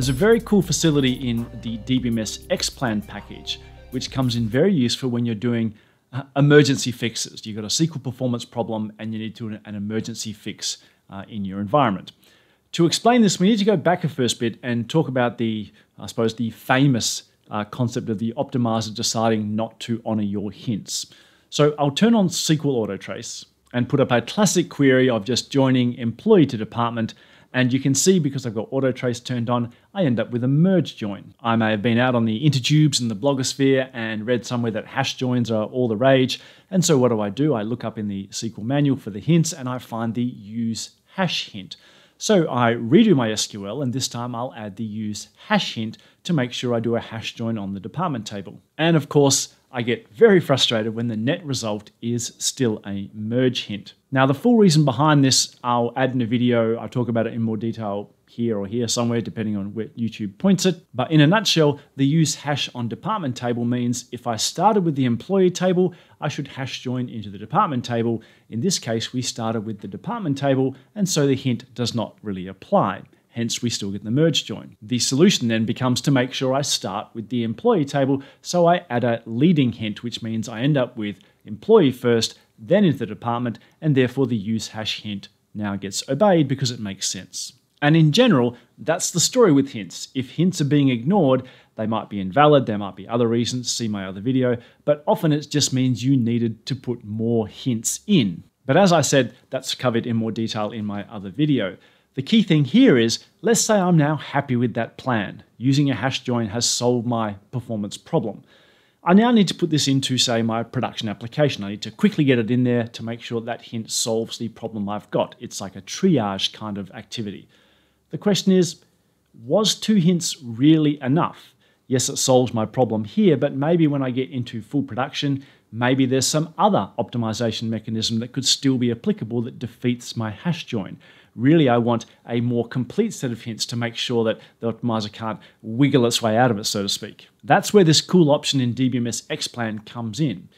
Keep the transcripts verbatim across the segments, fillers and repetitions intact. There's a very cool facility in the D B M S X plan package, which comes in very useful when you're doing uh, emergency fixes. You've got a S Q L performance problem and you need to do an emergency fix uh, in your environment. To explain this, we need to go back a first bit and talk about the, I suppose, the famous uh, concept of the optimizer deciding not to honor your hints. So I'll turn on S Q L AutoTrace and put up a classic query of just joining employee to department. And you can see, because I've got AutoTrace turned on, I end up with a merge join. I may have been out on the intertubes and the blogosphere and read somewhere that hash joins are all the rage. And so what do I do? I look up in the S Q L manual for the hints and I find the use hash hint. So I redo my S Q L, and this time I'll add the use hash hint to make sure I do a hash join on the department table. And of course, I get very frustrated when the net result is still a merge hint. Now, the full reason behind this, I'll add in a video. I'll talk about it in more detail here or here somewhere, depending on where YouTube points it. But in a nutshell, the use hash on department table means if I started with the employee table, I should hash join into the department table. In this case, we started with the department table, and so the hint does not really apply. Hence, we still get the merge join. The solution then becomes to make sure I start with the employee table, so I add a leading hint, which means I end up with employee first, then into the department, and therefore the use hash hint now gets obeyed because it makes sense. And in general, that's the story with hints. If hints are being ignored, they might be invalid, there might be other reasons, see my other video, but often it just means you needed to put more hints in. But as I said, that's covered in more detail in my other video. The key thing here is, let's say I'm now happy with that plan. Using a hash join has solved my performance problem. I now need to put this into, say, my production application. I need to quickly get it in there to make sure that hint solves the problem I've got. It's like a triage kind of activity. The question is, was two hints really enough? Yes, it solves my problem here, but maybe when I get into full production, maybe there's some other optimization mechanism that could still be applicable that defeats my hash join. Really, I want a more complete set of hints to make sure that the optimizer can't wiggle its way out of it, so to speak. That's where this cool option in D B M S X plan comes in.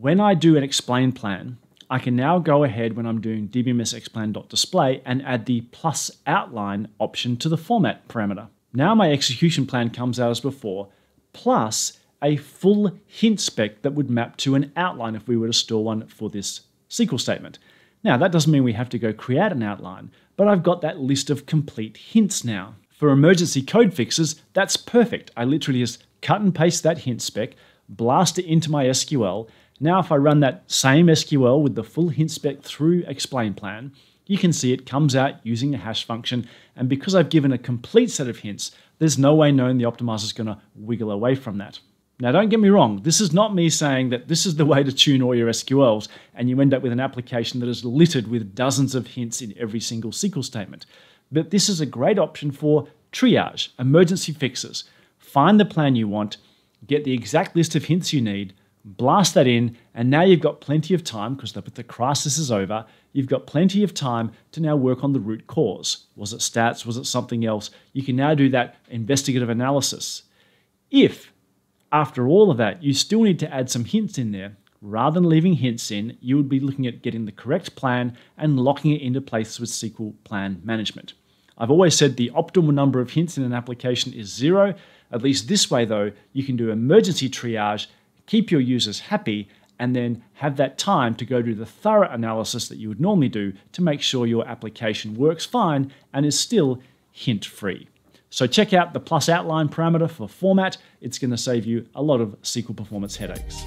When I do an explain plan, I can now go ahead when I'm doing D B M S X plan dot display and add the plus outline option to the format parameter. Now my execution plan comes out as before, plus a full hint spec that would map to an outline if we were to store one for this S Q L statement. Now, that doesn't mean we have to go create an outline, but I've got that list of complete hints now. For emergency code fixes, that's perfect. I literally just cut and paste that hint spec, blast it into my S Q L. Now, if I run that same S Q L with the full hint spec through explain plan, you can see it comes out using a hash function. And because I've given a complete set of hints, there's no way known the optimizer is going to wiggle away from that. Now, don't get me wrong, this is not me saying that this is the way to tune all your S Q Ls and you end up with an application that is littered with dozens of hints in every single S Q L statement. But this is a great option for triage, emergency fixes. Find the plan you want, get the exact list of hints you need, blast that in, and now you've got plenty of time, because the, the crisis is over, you've got plenty of time to now work on the root cause. Was it stats? Was it something else? You can now do that investigative analysis. If after all of that, you still need to add some hints in there. Rather than leaving hints in, you would be looking at getting the correct plan and locking it into place with S Q L plan management. I've always said the optimal number of hints in an application is zero. At least this way though, you can do emergency triage, keep your users happy, and then have that time to go do the thorough analysis that you would normally do to make sure your application works fine and is still hint-free. So check out the plus outline parameter for format. It's going to save you a lot of S Q L performance headaches.